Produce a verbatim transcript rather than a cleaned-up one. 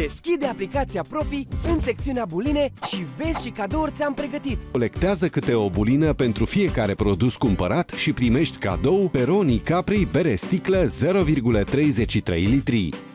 Deschide aplicația Profi în secțiunea Buline și vezi ce cadouri ți-am pregătit. Colectează câte o bulină pentru fiecare produs cumpărat și primești cadou Peroni Capri bere sticlă zero virgulă treizeci și trei litri.